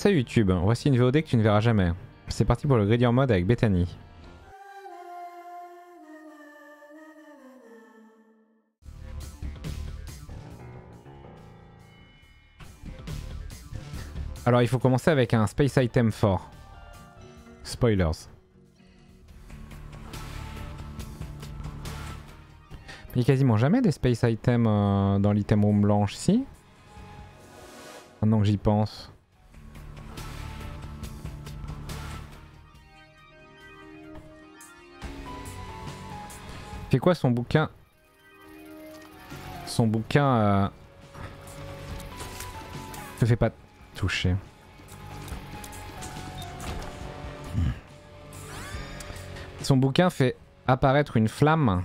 Salut YouTube, voici une VOD que tu ne verras jamais. C'est parti pour le Greedier Mode avec Bethany. Alors il faut commencer avec un Space Item fort. Spoilers. Il n'y a quasiment jamais des Space Items dans l'item room blanche, si? Maintenant que j'y pense. C'est quoi son bouquin? Son bouquin ne fait pas toucher. Son bouquin fait apparaître une flamme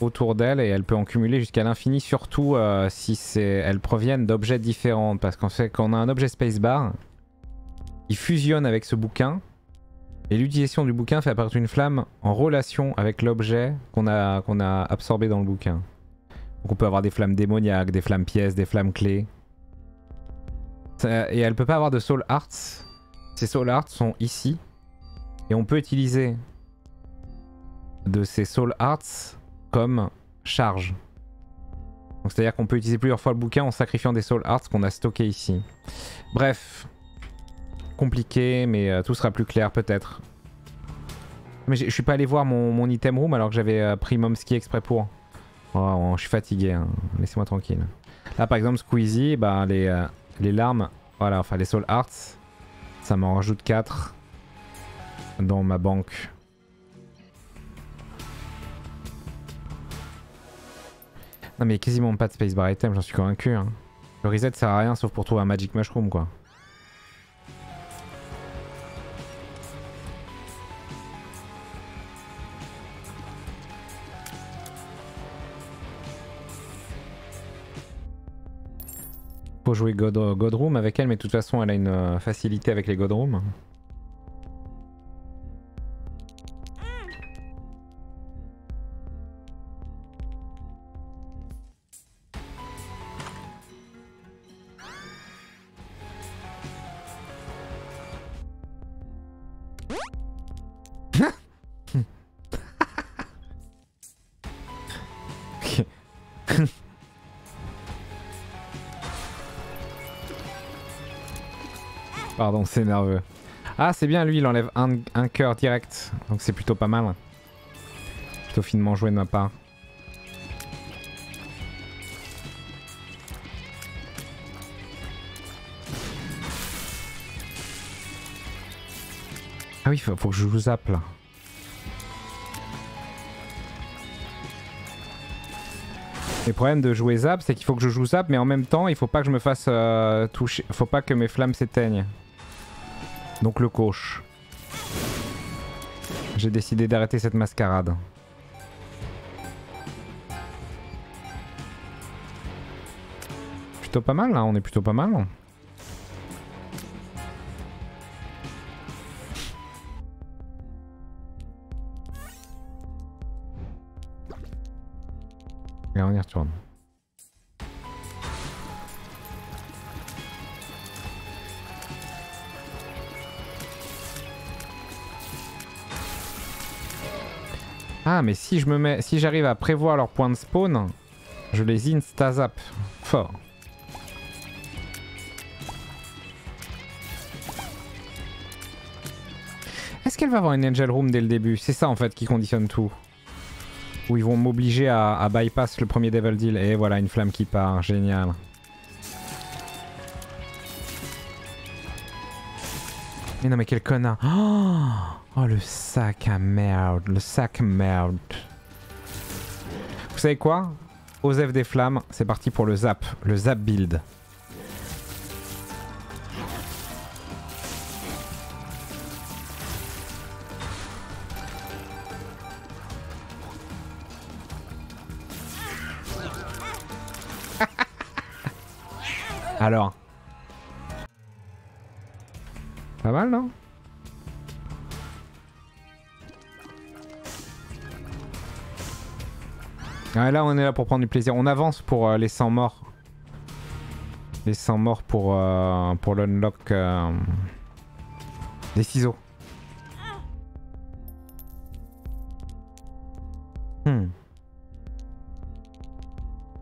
autour d'elle et elle peut en cumuler jusqu'à l'infini, surtout si elles proviennent d'objets différents, parce qu'en fait quand on a un objet spacebar, il fusionne avec ce bouquin et l'utilisation du bouquin fait apparaître une flamme en relation avec l'objet qu'on a absorbé dans le bouquin. Donc on peut avoir des flammes démoniaques, des flammes pièces, des flammes clés. Et elle peut pas avoir de soul hearts. Ces soul hearts sont ici et on peut utiliser de ces soul hearts comme charge. Donc c'est à dire qu'on peut utiliser plusieurs fois le bouquin en sacrifiant des soul hearts qu'on a stockés ici. Bref, compliqué, mais tout sera plus clair peut-être. Mais je suis pas allé voir mon item room alors que j'avais pris Momski exprès pour. Oh, je suis fatigué, hein. Laissez-moi tranquille. Là par exemple Squeezie, bah, les larmes, voilà, enfin les soul hearts, ça m'en rajoute 4 dans ma banque. Non mais quasiment pas de spacebar item, j'en suis convaincu. Hein. Le reset sert à rien sauf pour trouver un magic mushroom quoi. Faut jouer God Room avec elle, mais de toute façon elle a une facilité avec les God Room. Pardon, c'est nerveux. Ah, c'est bien, lui, il enlève un cœur direct. Donc c'est plutôt pas mal. Plutôt finement joué de ma part. Ah oui, faut que je vous zappe là. Le problème de jouer zap, c'est qu'il faut que je joue zap, mais en même temps, il faut pas que je me fasse toucher. Faut pas que mes flammes s'éteignent. Donc le coach. J'ai décidé d'arrêter cette mascarade. Plutôt pas mal là, on est plutôt pas mal. Et on y retourne. Ah mais si je me mets, si j'arrive à prévoir leur point de spawn, je les insta-zap fort. Est-ce qu'elle va avoir une Angel Room dès le début? C'est ça en fait qui conditionne tout. Où ils vont m'obliger à bypass le premier Devil Deal. Et voilà, une flamme qui part, génial. Mais non mais quel connard. Oh le sac à merde, le sac merde. Vous savez quoi? Osef des flammes, c'est parti pour le zap build. Alors, pas mal non? Ah, là on est là pour prendre du plaisir, on avance pour les 100 morts. les 100 morts pour l'unlock des ciseaux.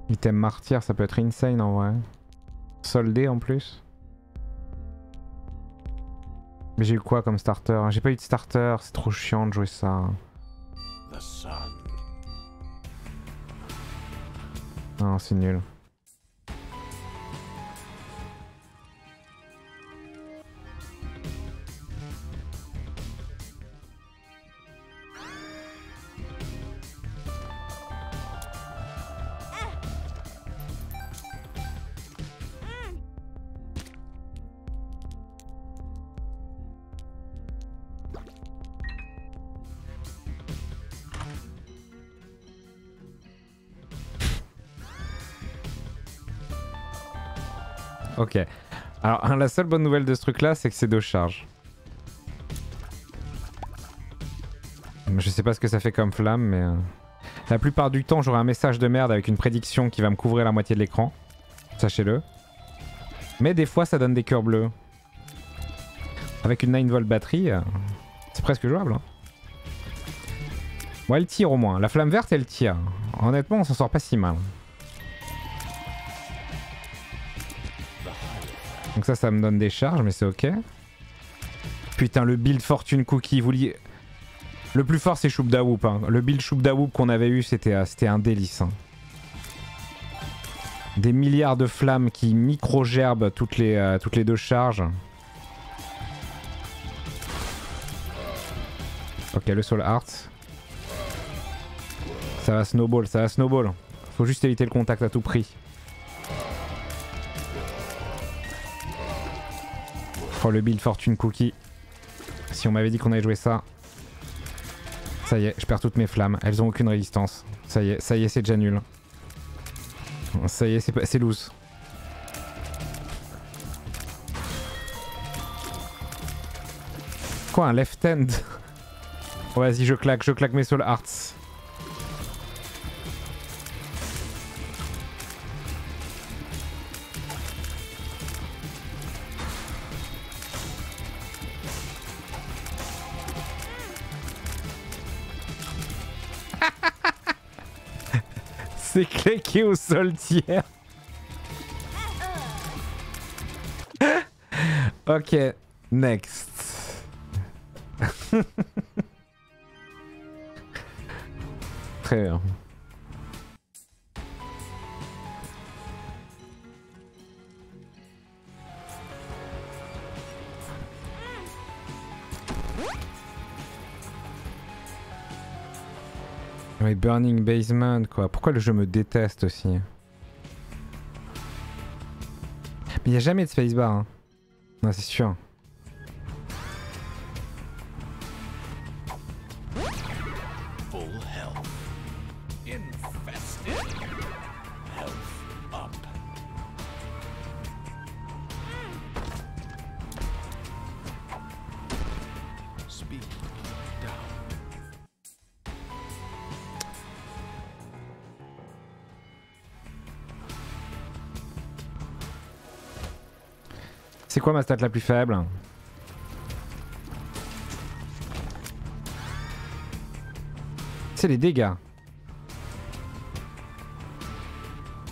Item martyr, ça peut être insane en vrai. Soldé en plus. Mais j'ai eu quoi comme starter? J'ai pas eu de starter, c'est trop chiant de jouer ça. Non, c'est nul. Ok. Alors la seule bonne nouvelle de ce truc là, c'est que c'est 2 charges. Je sais pas ce que ça fait comme flamme, mais... La plupart du temps, j'aurai un message de merde avec une prédiction qui va me couvrir la moitié de l'écran. Sachez-le. Mais des fois, ça donne des cœurs bleus. Avec une 9 volts batterie, c'est presque jouable. Hein. Bon, elle tire au moins. La flamme verte, elle tire. Honnêtement, on s'en sort pas si mal. Donc ça me donne des charges, mais c'est ok. Putain, le build fortune cookie, vous liez... Le plus fort, c'est Shoop Da Whoop. Hein. Le build Shoop Da Whoop qu'on avait eu, c'était un délice. Hein. Des milliards de flammes qui micro-gerbent toutes les 2 charges. Ok, le Soul Heart. Ça va snowball, ça va snowball. Faut juste éviter le contact à tout prix. Le build fortune cookie. Si on m'avait dit qu'on allait jouer ça. Ça y est, je perds toutes mes flammes. Elles ont aucune résistance. Ça y est, c'est déjà nul. Ça y est, c'est loose. Quoi, un left hand? Oh, vas-y, je claque mes soul hearts. C'est claqué au sol tiers. Ok, next. Très bien. Ouais, Burning Basement quoi. Pourquoi le jeu me déteste aussi? Mais il n'y a jamais de spacebar. Hein. Non, c'est sûr. C'est quoi ma stat la plus faible? C'est les dégâts.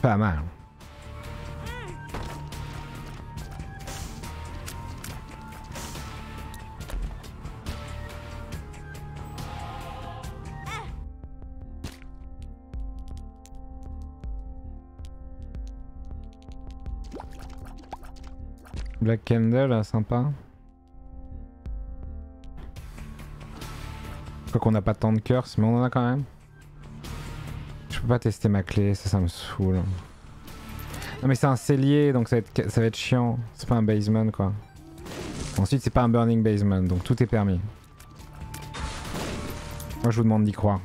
Pas mal. Black Candle, sympa. Quoi qu'on n'a pas tant de curse, mais on en a quand même. Je peux pas tester ma clé, ça me saoule. Non mais c'est un cellier, donc ça va être chiant. C'est pas un basement quoi. Ensuite c'est pas un burning basement, donc tout est permis. Moi je vous demande d'y croire.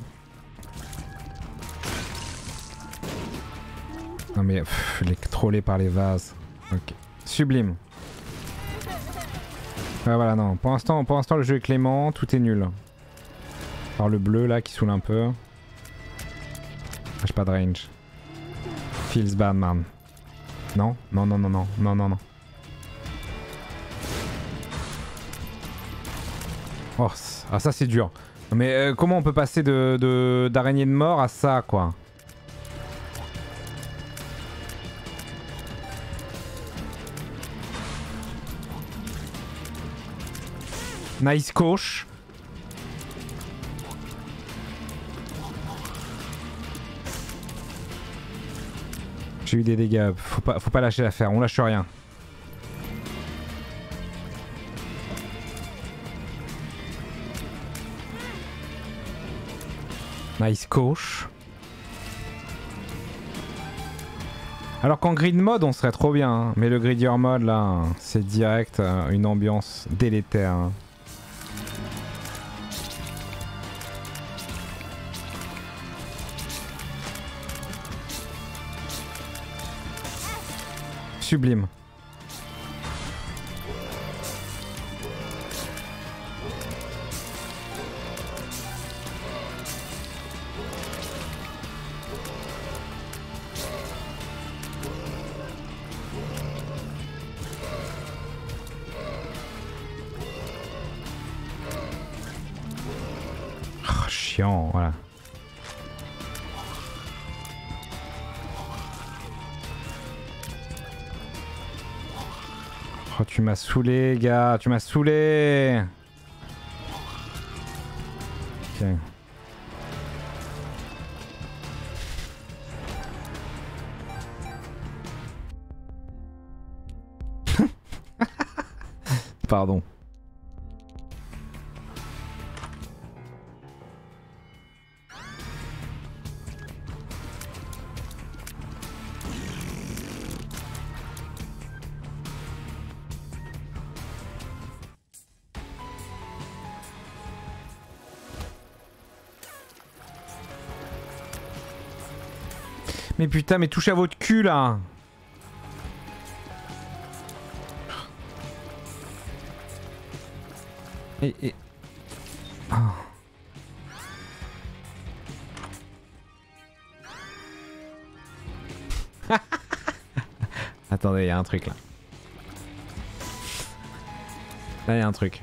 Non mais pff, les trollés par les vases. Ok. Sublime. Ah voilà, non. Pour l'instant, le jeu est clément, tout est nul. Alors le bleu là qui saoule un peu. J'ai pas de range. Feels bad, man. Non, non, non, non, non, non, non, non. Oh, ah ça c'est dur. Mais comment on peut passer d'araignée de mort à ça, quoi? Nice coach. J'ai eu des dégâts, faut pas lâcher l'affaire, on lâche rien. Nice coach. Alors qu'en grid mode on serait trop bien, hein, mais le greedier mode là, hein, c'est direct une ambiance délétère. Hein. Sublime. Oh, chiant, voilà. Oh, tu m'as saoulé, gars, tu m'as saoulé. Ok. Pardon. Mais putain, mais touchez à votre cul là! Et... Oh. Attendez, il y a un truc là. Là, il y a un truc.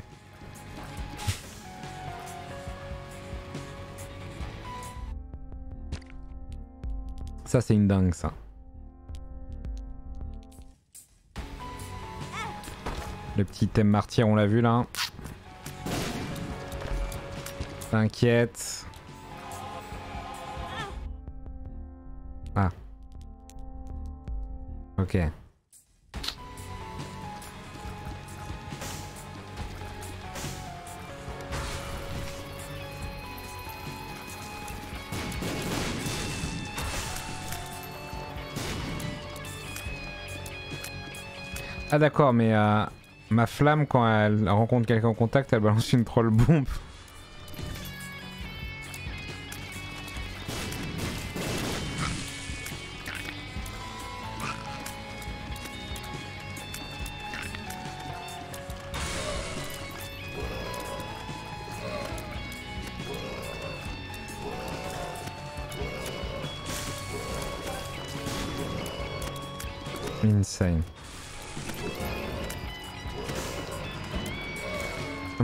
Ça c'est une dingue ça. Le petit thème martyr on l'a vu là. T'inquiète. Ah. Ok. Ah d'accord, mais ma flamme quand elle rencontre quelqu'un en contact, elle balance une troll bombe. Insane.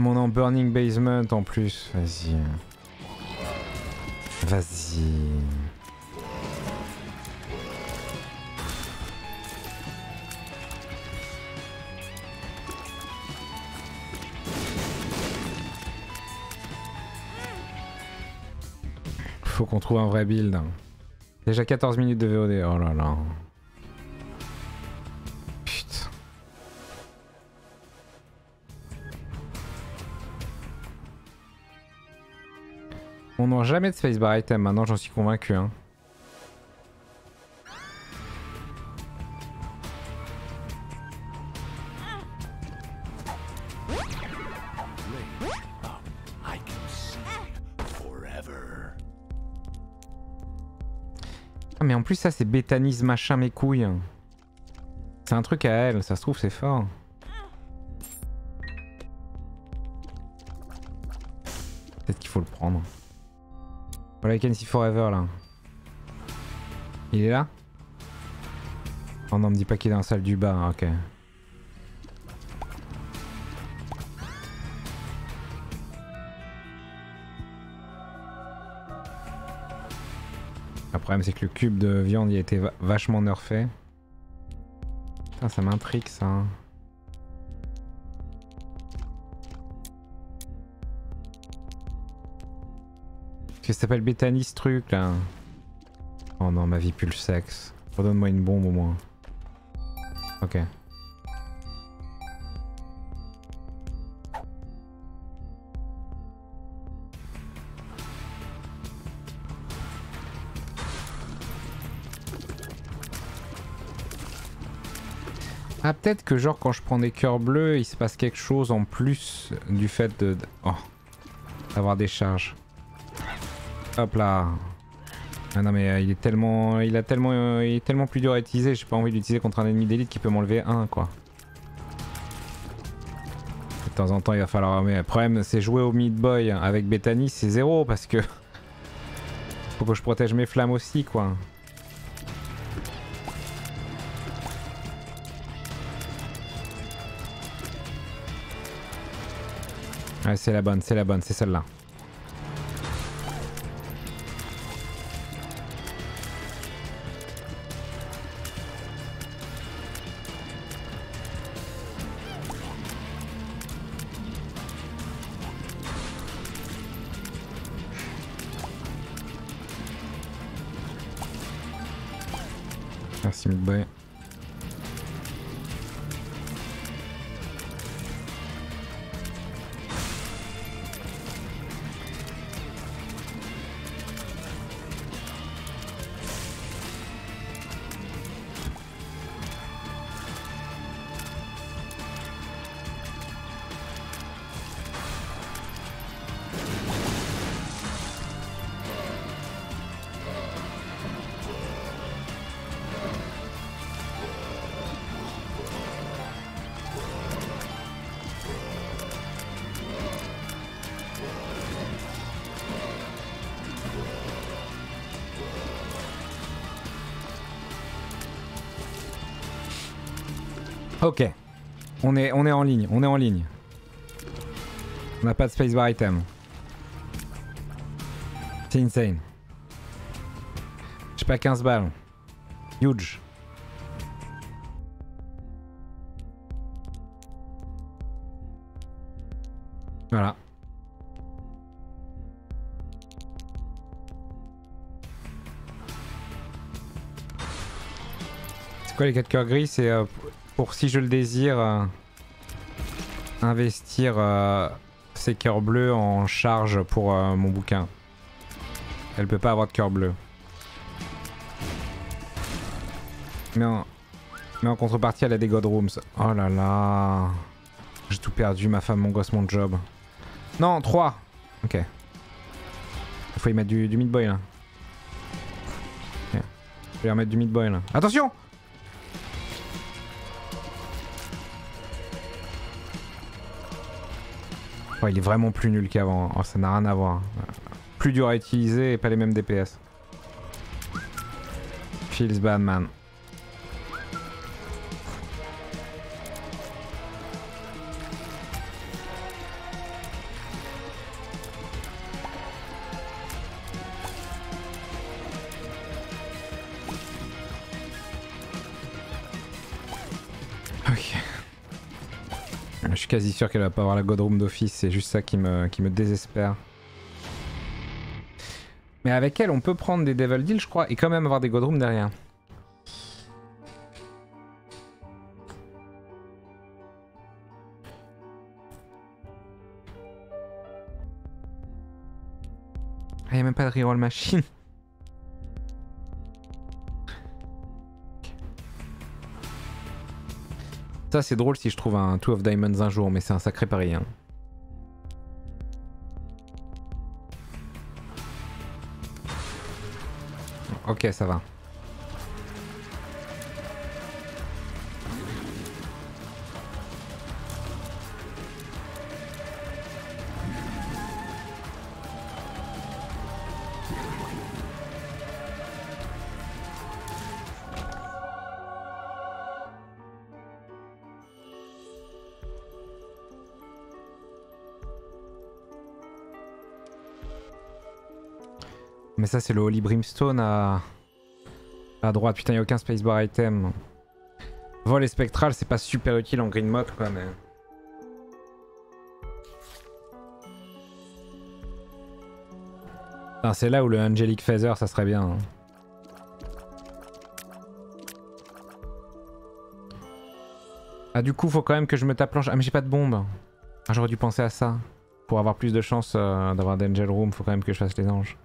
On est en Burning Basement en plus. Vas-y. Vas-y. Faut qu'on trouve un vrai build. Déjà 14 minutes de VOD. Oh là là. On n'aura jamais de spacebar item maintenant, j'en suis convaincu. Hein. Ah mais en plus ça c'est Bethany machin mes couilles. C'est un truc à elle, ça se trouve c'est fort. Peut-être qu'il faut le prendre. Voilà, I can see forever là. Il est là? Oh non, me dis pas qu'il est dans la salle du bas, ok. Le problème c'est que le cube de viande il a été vachement nerfé. Putain, ça m'intrigue ça. Hein. Qu'est-ce que ça s'appelle Bethany ce truc là? Oh non, ma vie pue le sexe. Redonne-moi une bombe au moins. Ok. Ah, peut-être que genre quand je prends des cœurs bleus, il se passe quelque chose en plus du fait de... Oh. D'avoir des charges. Hop là. Ah non mais il est tellement... il est tellement plus dur à utiliser, j'ai pas envie de l'utiliser contre un ennemi d'élite qui peut m'enlever un quoi. De temps en temps il va falloir... Mais le problème c'est jouer au Meat Boy avec Bethany c'est zéro parce que... Faut que je protège mes flammes aussi quoi. Ouais, c'est la bonne, c'est celle-là. Merci Midboy. Ok, on est en ligne, on est en ligne. On n'a pas de spacebar item. C'est insane. J'ai pas 15 balles. Huge. Voilà. C'est quoi les 4 cœurs gris? C'est... pour si je le désire, investir ces cœurs bleus en charge pour mon bouquin. Elle peut pas avoir de cœur bleu. Mais en contrepartie, elle a des God Rooms. Oh là là. J'ai tout perdu, ma femme, mon gosse, mon job. Non, 3. Ok. Il faut y mettre du Meat Boy là. Okay. Je vais y remettre du Meat Boy là. Attention! Oh, il est vraiment plus nul qu'avant, oh, ça n'a rien à voir. Plus dur à utiliser et pas les mêmes DPS. Feels bad man. Je suis quasi sûr qu'elle va pas avoir la God Room d'office, c'est juste ça qui me désespère. Mais avec elle on peut prendre des Devil Deal je crois et quand même avoir des God Room derrière. Ah y'a même pas de reroll machine. Ça c'est drôle si je trouve un Two of Diamonds un jour, mais c'est un sacré pari. Hein. Ok, ça va. Mais ça, c'est le Holy Brimstone à droite. Putain, il n'y a aucun spacebar item. Vol et spectral, c'est pas super utile en green mode, quoi, mais... Ah, c'est là où le Angelic Feather, ça serait bien. Hein. Ah, du coup, faut quand même que je me tape l'ange. Ah, mais j'ai pas de bombe. Ah, j'aurais dû penser à ça. Pour avoir plus de chance d'avoir d'Angel Room, faut quand même que je fasse les anges.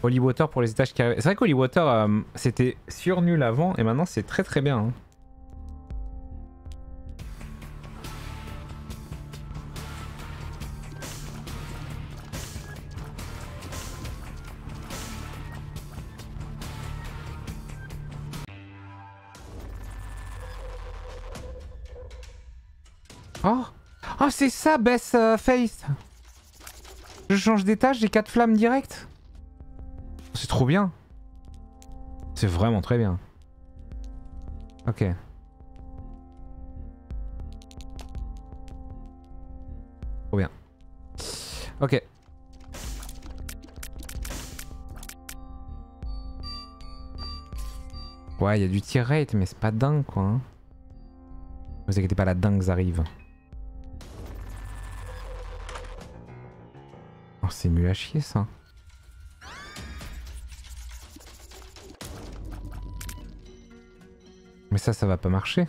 Holy Water pour les étages qui arrivent. C'est vrai qu'Holy Water, c'était sur nul avant, et maintenant c'est très très bien. Hein. Oh, c'est ça, Best Face. Je change d'étage, j'ai 4 flammes directes. C'est trop bien. C'est vraiment très bien. Ok. Trop bien. Ok. Ouais, il y a du tier rate, mais c'est pas dingue, quoi. Hein. Ne vous inquiétez pas, la dingue arrive. C'est nul à chier ça. Mais ça va pas marcher.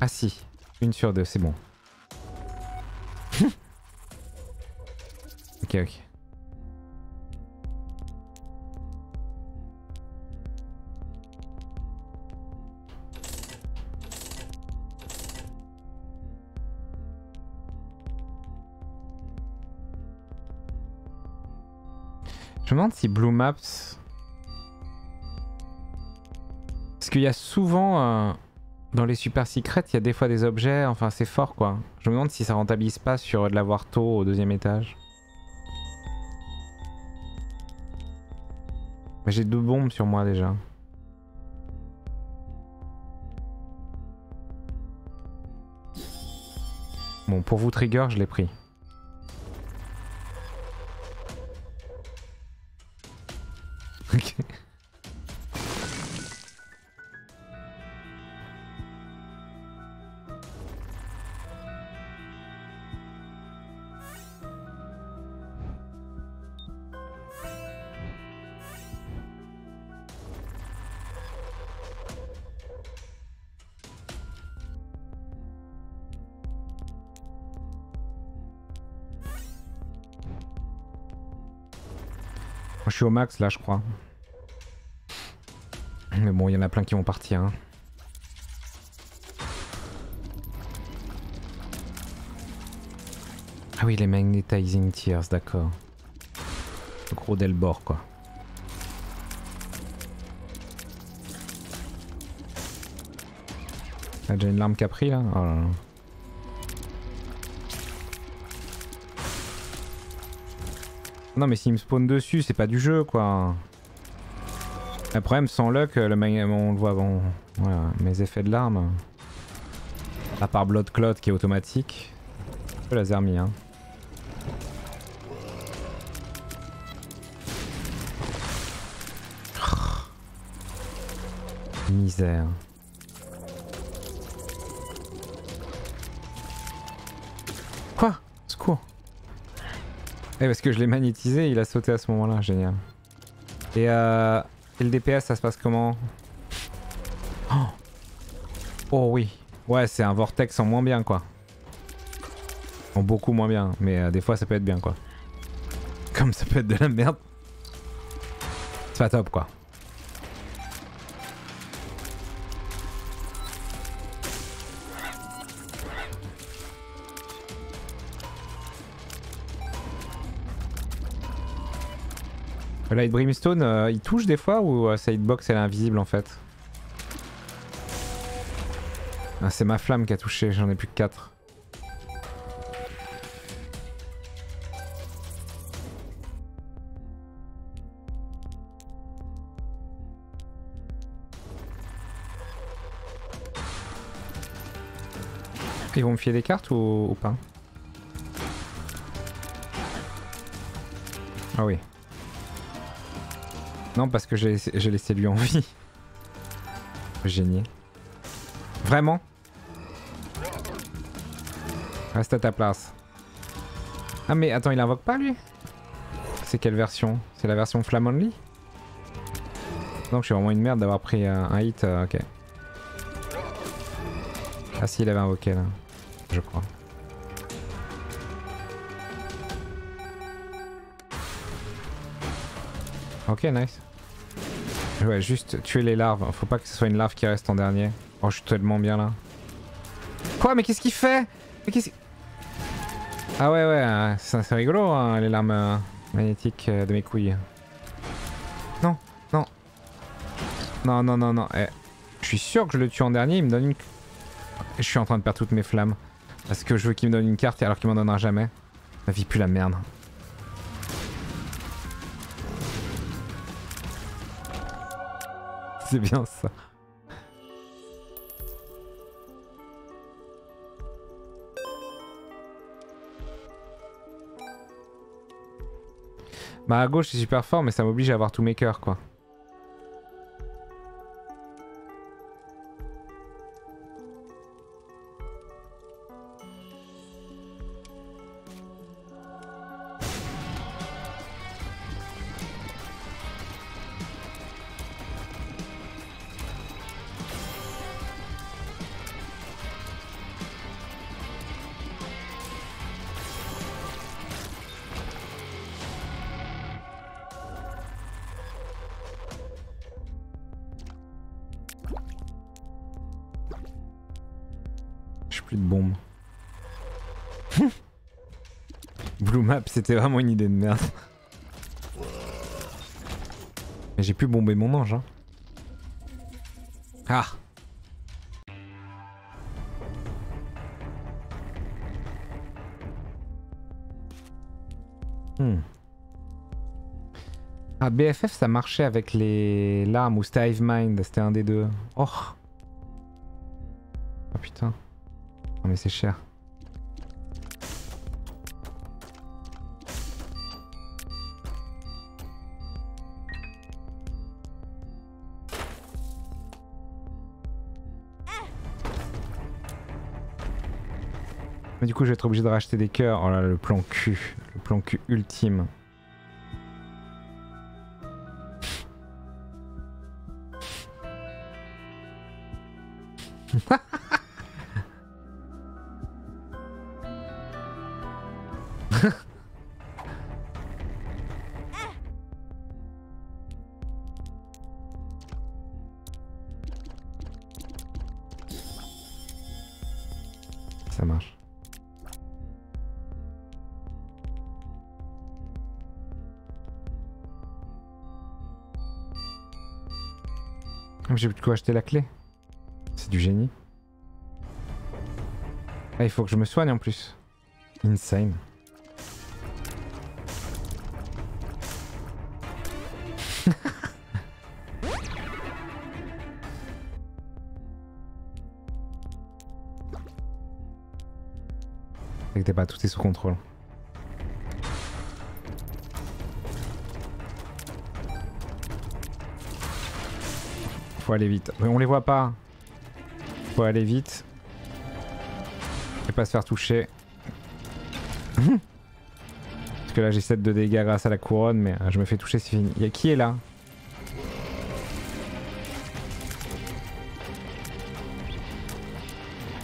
Ah si, 1 sur 2, c'est bon. Ok, ok. Je me demande si Blue Maps... Parce qu'il y a souvent... dans les super secrètes, il y a des fois des objets, enfin c'est fort quoi. Je me demande si ça rentabilise pas sur de l'avoir tôt au 2e étage. Mais j'ai 2 bombes sur moi déjà. Bon, pour vous trigger, je l'ai pris. Je suis au max là, je crois. Mais bon, il y en a plein qui vont partir. Hein. Ah oui, les Magnetizing Tears, d'accord. Le gros Delbor, quoi. T'as déjà une larme qu'a pris là, oh là, là. Non mais s'il me spawn dessus, c'est pas du jeu quoi. Le problème, sans luck, on le voit avant. Voilà, mes effets de larmes. À part Blood Cloth qui est automatique. C'est un peu laser mis hein. Misère. Quoi? Secours. Eh parce que je l'ai magnétisé, il a sauté à ce moment-là, génial. Et le DPS, ça se passe comment? Oh oui. Ouais, c'est un vortex en moins bien, quoi. En beaucoup moins bien, mais des fois ça peut être bien, quoi. Comme ça peut être de la merde. C'est pas top, quoi. Light Brimstone, il touche des fois ou sa hitbox elle est invisible en fait? Ah, c'est ma flamme qui a touché, j'en ai plus que 4. Ils vont me filer des cartes ou pas? Ah oui. Non, parce que j'ai laissé lui en vie. Génial. Vraiment? Reste à ta place. Ah mais attends, il invoque pas lui? C'est quelle version? C'est la version Flam Only? Donc je suis vraiment une merde d'avoir pris un hit, ok. Ah si, il avait invoqué là, je crois. Ok, nice. Ouais, juste tuer les larves, faut pas que ce soit une larve qui reste en dernier. Oh, je suis tellement bien là. Quoi? Mais qu'est-ce qu'il fait? Mais qu'est-ce... Ah ouais, ouais, c'est rigolo hein, les larmes magnétiques de mes couilles. Non, non. Non, non, non, non. Eh, je suis sûr que je le tue en dernier, il me donne une... Je suis en train de perdre toutes mes flammes. Parce que je veux qu'il me donne une carte alors qu'il m'en donnera jamais. Ma vie pue la merde. C'est bien ça. Bah à gauche c'est super fort mais ça m'oblige à avoir tous mes cœurs quoi. C'était vraiment une idée de merde. Mais j'ai pu bomber mon ange hein. Ah. Ah BFF ça marchait avec les larmes ou c'était Hive Mind, c'était un des deux. Oh. Ah putain. Non mais c'est cher. Du coup je vais être obligé de racheter des cœurs. Oh là le plan cul. Le plan cul ultime. Ça marche. J'ai plus de quoi acheter la clé. C'est du génie. Ah, il faut que je me soigne en plus. Insane. T'inquiète pas, tout est sous contrôle. Faut aller vite. Mais on les voit pas. Faut aller vite. Et pas se faire toucher. Parce que là j'ai 7 de dégâts grâce à la couronne, mais je me fais toucher, c'est fini. Y'a qui est là?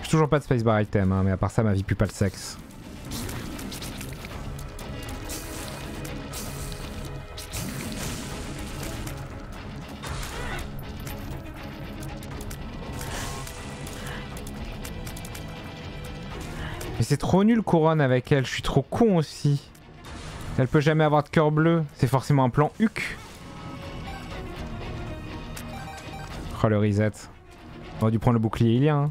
J'ai toujours pas de spacebar item, hein, mais à part ça ma vie pue pas le sexe. C'est trop nul couronne avec elle, je suis trop con aussi. Elle peut jamais avoir de cœur bleu, c'est forcément un plan huc. Oh le reset. On aurait dû prendre le bouclier ilien. Hein.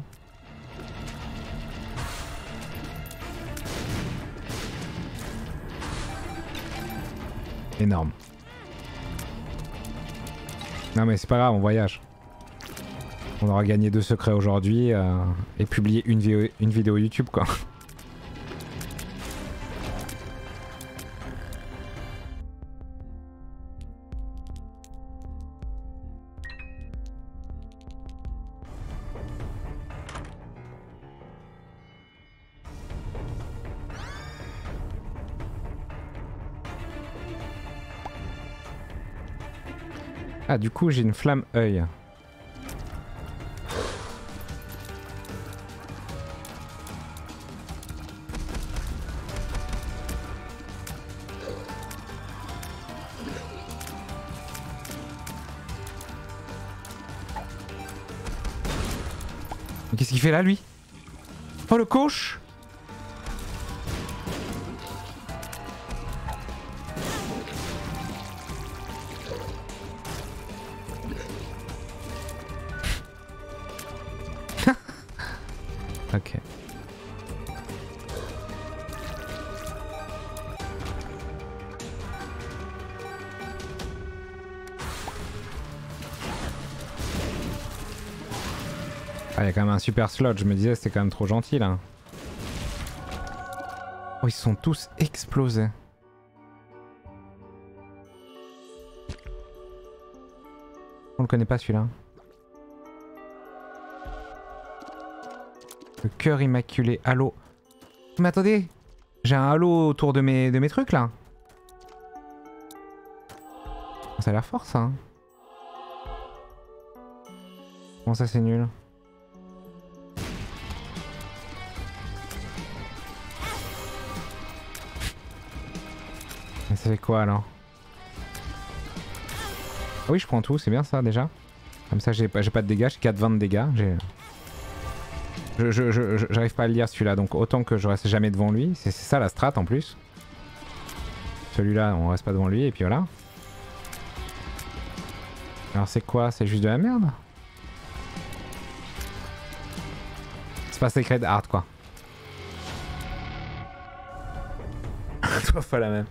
Énorme. Non mais c'est pas grave, on voyage. On aura gagné 2 secrets aujourd'hui et publié une vidéo YouTube quoi. Ah, du coup, j'ai une flamme œil. Qu'est-ce qu'il fait là, lui? Oh, le coach! Ok. Ah, il y a quand même un super slot, je me disais c'était quand même trop gentil là. Oh, ils sont tous explosés. On le connaît pas celui-là. Le cœur immaculé, halo. Mais attendez, j'ai un halo autour de mes trucs là. Ça a l'air fort ça. Bon, ça c'est nul. Mais ça fait quoi alors? Ah oui, je prends tout, c'est bien ça déjà. Comme ça j'ai pas de dégâts, j'ai 4-20 de dégâts. J'arrive pas à le lire celui-là, donc autant que je reste jamais devant lui, c'est ça la strat en plus. Celui-là, on reste pas devant lui et puis voilà. Alors c'est quoi? C'est juste de la merde? C'est pas Sacred Heart quoi. Trois fois la même.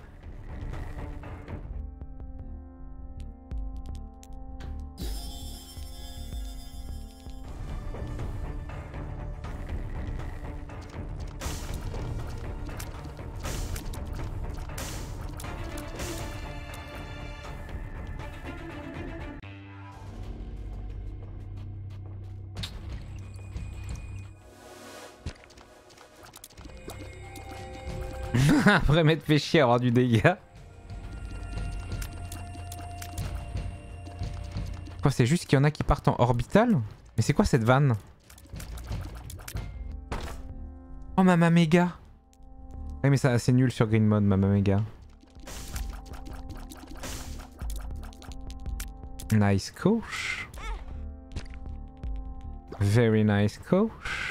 Après m'être fait chier à avoir du dégât. Quoi, c'est juste qu'il y en a qui partent en orbital? Mais c'est quoi cette vanne? Oh, Mama Mega. Oui mais ça c'est nul sur Green Mode, Mama Mega. Nice coach. Very nice coach.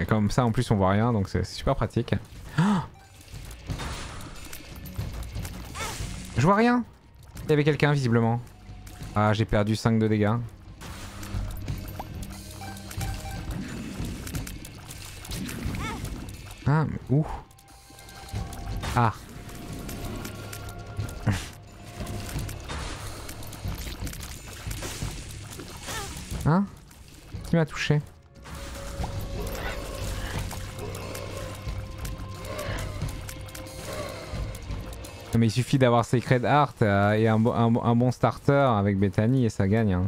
Et comme ça en plus on voit rien donc c'est super pratique. Oh, je vois rien. Il y avait quelqu'un visiblement. Ah, j'ai perdu 5 de dégâts. Ah mais où? Ah. Hein? Qui m'a touché? Mais il suffit d'avoir Sacred Heart et un bon starter avec Bethany et ça gagne. Hein.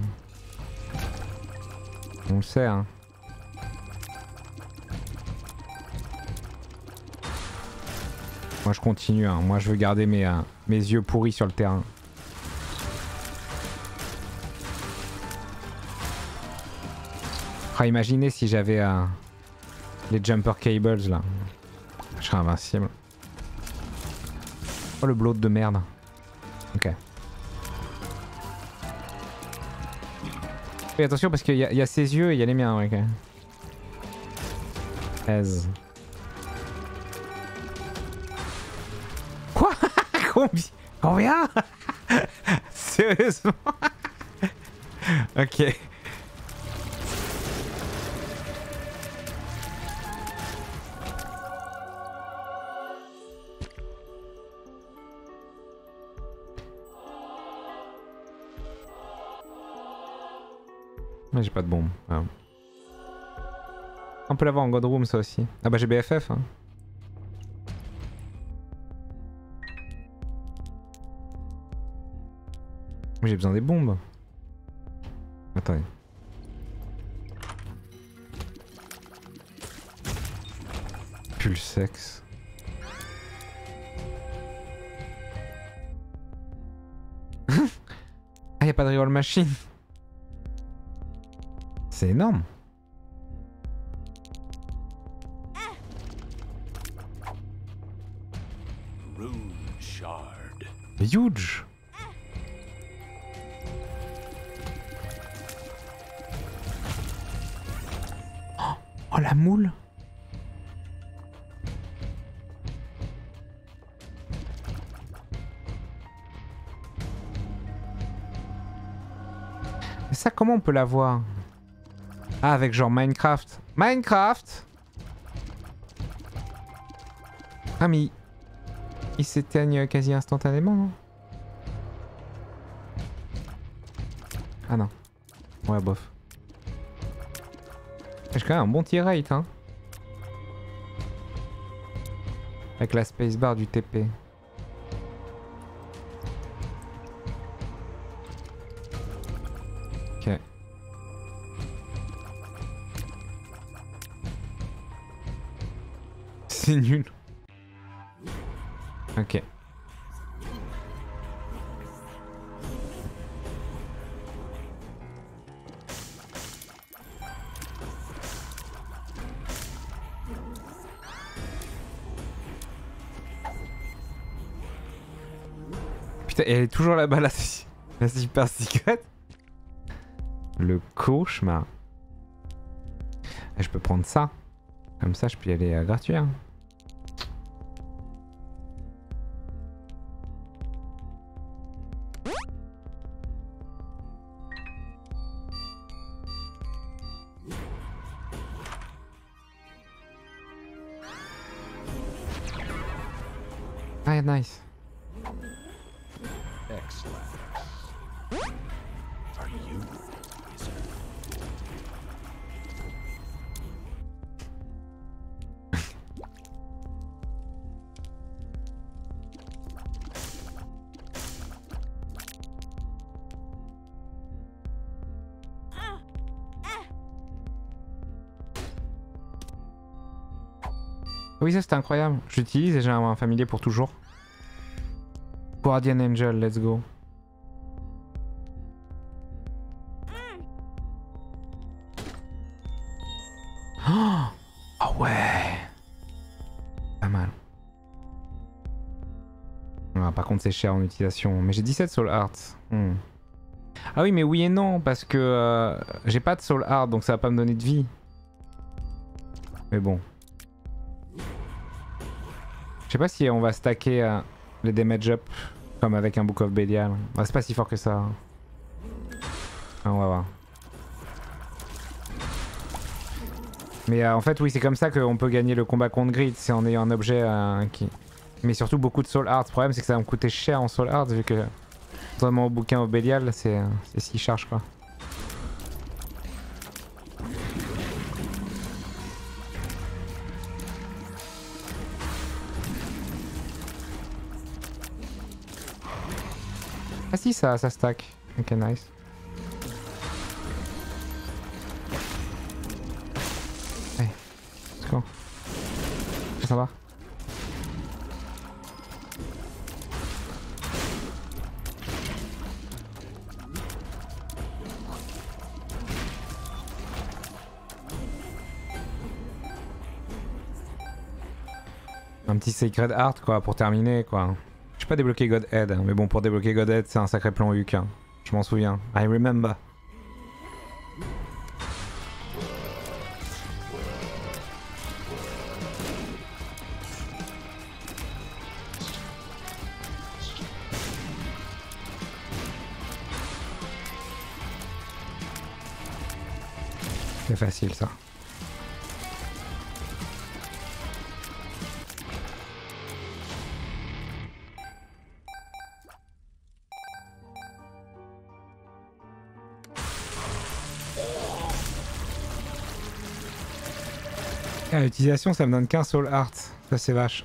On le sait. Hein. Moi je continue, hein. Moi je veux garder mes yeux pourris sur le terrain. Ah, imaginez si j'avais les Jumper Cables là. Je serais invincible. Oh, le bloat de merde. Ok. Et attention parce qu'il y a ses yeux et il y a les miens, ouais, ok. 13. Quoi? Combien? Sérieusement? Ok. Mais j'ai pas de bombe. Ah. On peut l'avoir en God Room ça aussi. Ah bah j'ai BFF. Hein. J'ai besoin des bombes. Attendez. plus le sexe. Ah, y a pas de reroll machine. C'est énorme. Huge. Oh, oh la moule. Mais ça, comment on peut la voir? Ah, avec genre Minecraft. Minecraft. Ah mais... ils s'éteignent quasi instantanément, non? Ah non. Ouais, bof. J'ai quand même un bon tir rate, hein. Avec la spacebar du TP. Ok. C'est nul. Ok. Putain, elle est toujours là-bas, la super secrète. Le cauchemar. Et je peux prendre ça. Comme ça, je peux y aller gratuit. Hein. Nice. Excellent. Are you? Oui, ça c'était incroyable. J'utilise déjà un familier pour toujours. Guardian Angel, let's go. Oh, oh ouais. Pas mal. Ah, par contre c'est cher en utilisation. Mais j'ai 17 Soul Hearts. Ah oui mais oui et non. Parce que j'ai pas de Soul Heart donc ça va pas me donner de vie. Mais bon. Je sais pas si on va stacker les damage up. Comme avec un Book of Belial. Ah, c'est pas si fort que ça. Ah, on va voir. Mais en fait oui c'est comme ça qu'on peut gagner le combat contre Grid. C'est en ayant un objet qui... Mais surtout beaucoup de Soul Hearts. Le problème c'est que ça va me coûter cher en Soul Hearts. Vu que vraiment au bouquin au Belial c'est 6 charges quoi. Ah si, ça stack. Ok, nice. Allez, let's go. Ça va. Un petit Sacred Heart quoi, pour terminer quoi. J'ai pas débloqué Godhead, hein, mais bon pour débloquer Godhead c'est un sacré plan Huck, hein. Je m'en souviens. I remember. C'est facile ça. À l'utilisation ça me donne qu'un Soul Heart, ça c'est vache.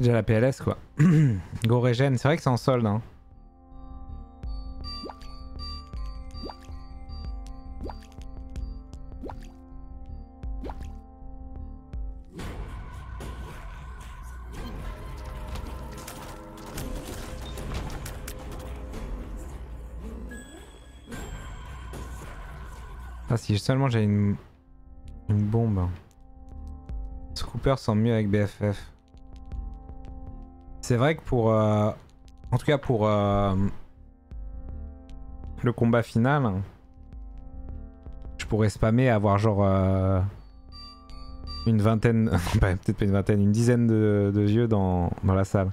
Déjà la PLS quoi. Go régène, c'est vrai que c'est en solde hein. Ah si seulement j'ai une bombe. Ce Cooper sent mieux avec BFF. C'est vrai que pour... en tout cas pour... le combat final... Je pourrais spammer et avoir genre... une vingtaine... peut-être pas une vingtaine, une dizaine de vieux dans la salle.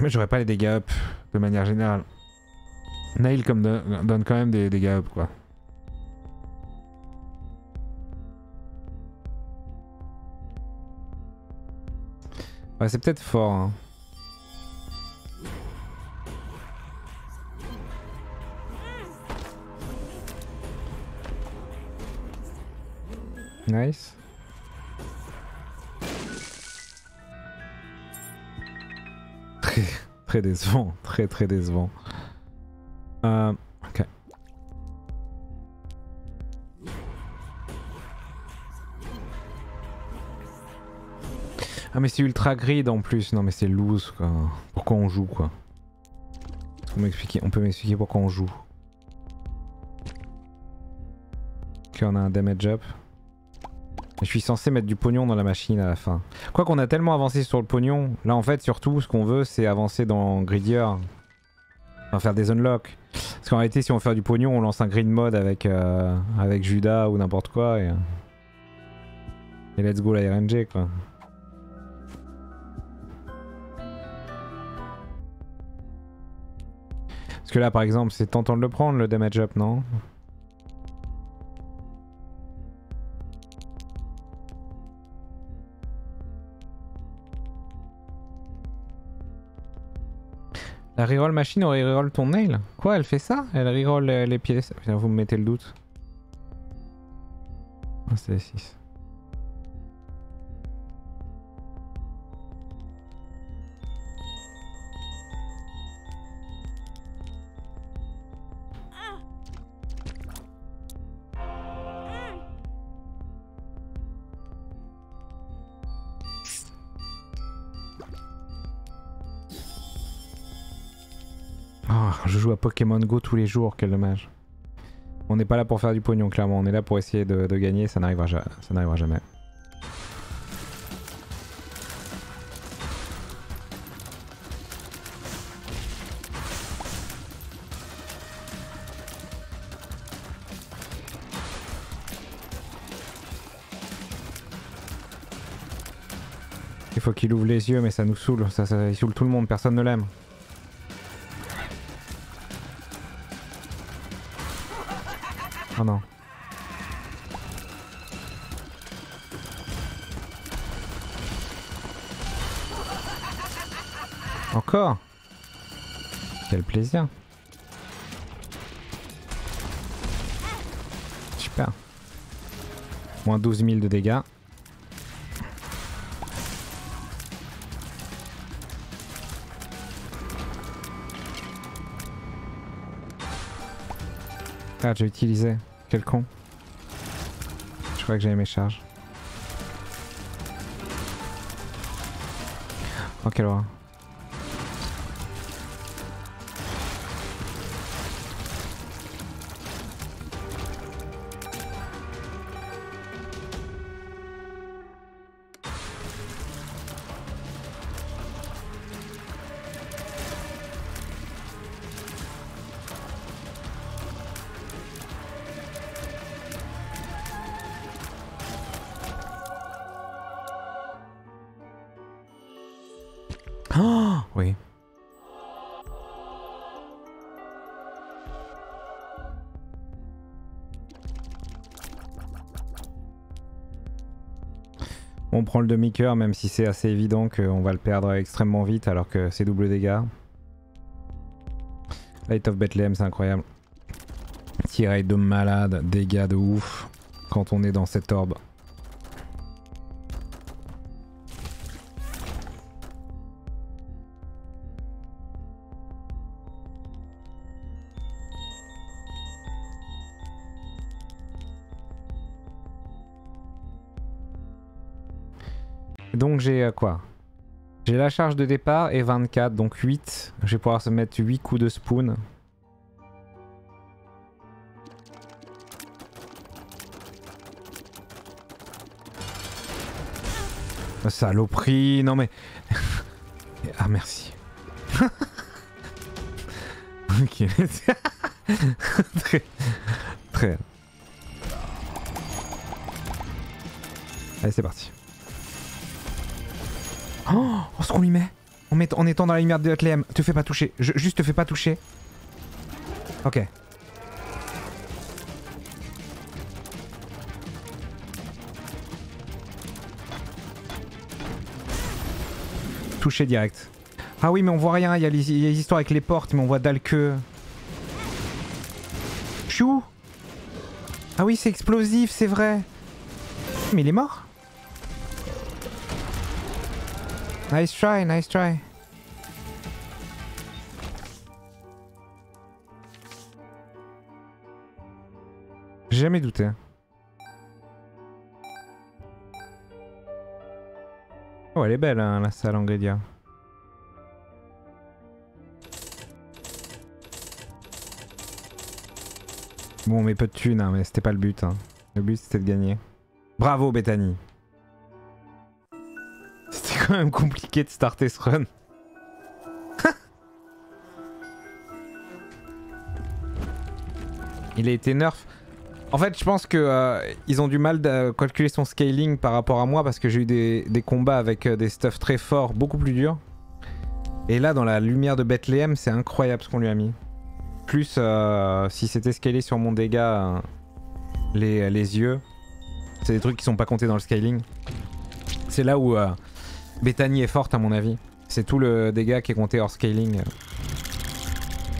Mais j'aurais pas les dégâts up de manière générale. Nail comme donne quand même des dégâts up quoi. Ouais c'est peut-être fort hein. Nice. Très décevant, très décevant. Ok. Ah mais c'est ultra grid en plus, non mais c'est loose quoi. Pourquoi on joue quoi? On peut m'expliquer pourquoi on joue. Ok, on a un damage up. Je suis censé mettre du pognon dans la machine à la fin. Quoi qu'on a tellement avancé sur le pognon, là en fait surtout ce qu'on veut c'est avancer dans Greedier. Enfin faire des unlocks. Parce qu'en réalité si on veut faire du pognon on lance un green mode avec, avec Judas ou n'importe quoi et let's go la RNG quoi. Parce que là par exemple c'est tentant de le prendre le damage up non? La reroll machine aurait reroll ton nail? Quoi, elle fait ça? Elle reroll les pièces? Putain, vous me mettez le doute. Ah, c'est 6. Je joue à Pokémon Go tous les jours, quel dommage. On n'est pas là pour faire du pognon, clairement. On est là pour essayer de gagner, ça n'arrivera jamais. Il faut qu'il ouvre les yeux, mais ça nous saoule. Ça il saoule tout le monde, personne ne l'aime. Oh non. Encore? Quel plaisir. Super. Moins 12 000 de dégâts. Ah, j'ai utilisé. Quel con. Je crois que j'avais mes charges. Oh, quelle horreur. On prend le demi-cœur même si c'est assez évident qu'on va le perdre extrêmement vite alors que c'est double dégâts. Light of Bethlehem c'est incroyable. Tirade de malade, dégâts de ouf quand on est dans cette orbe. Donc j'ai quoi? J'ai la charge de départ et 24, donc 8. Je vais pouvoir se mettre 8 coups de spoon. Saloperie, non mais... Ah merci. Ok. Très... Allez c'est parti. Oh, ce qu'on lui met en étant dans la lumière de Bethlehem. Te fais pas toucher, juste te fais pas toucher. Ok. Touché direct. Ah oui mais on voit rien, il y a les histoires avec les portes mais on voit dalle que... Chou. Ah oui c'est explosif, c'est vrai. Mais il est mort. Nice try, nice try. J'ai jamais douté. Oh elle est belle hein, la salle en Greedier. Bon mais peu de thunes hein, mais c'était pas le but hein. Le but c'était de gagner. Bravo Bethany. C'était quand même compliqué de starter ce run. Il a été nerf. En fait, je pense que ils ont du mal de calculer son scaling par rapport à moi parce que j'ai eu des combats avec des stuffs très forts, beaucoup plus durs. Et là, dans la lumière de Bethlehem, c'est incroyable ce qu'on lui a mis. Plus, si c'était scalé sur mon dégât, les yeux, c'est des trucs qui sont pas comptés dans le scaling. C'est là où Bethany est forte à mon avis. C'est tout le dégât qui est compté hors scaling.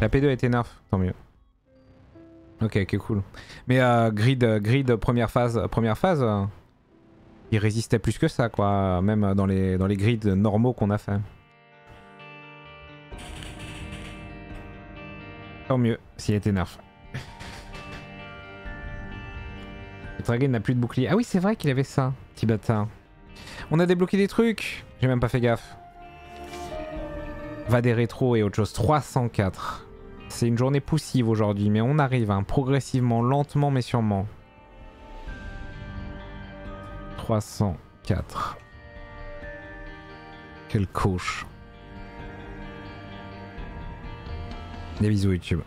La P2 a été nerf, tant mieux. Ok, cool. Mais grid première phase, il résistait plus que ça quoi, même dans les grids normaux qu'on a fait. Tant mieux s'il était nerf. Le dragon n'a plus de bouclier. Ah oui c'est vrai qu'il avait ça, petit bâtard. On a débloqué des trucs, j'ai même pas fait gaffe. Va des rétros et autre chose, 304. C'est une journée poussive aujourd'hui, mais on arrive hein, progressivement, lentement mais sûrement. 304. Quelle couche. Des bisous YouTube.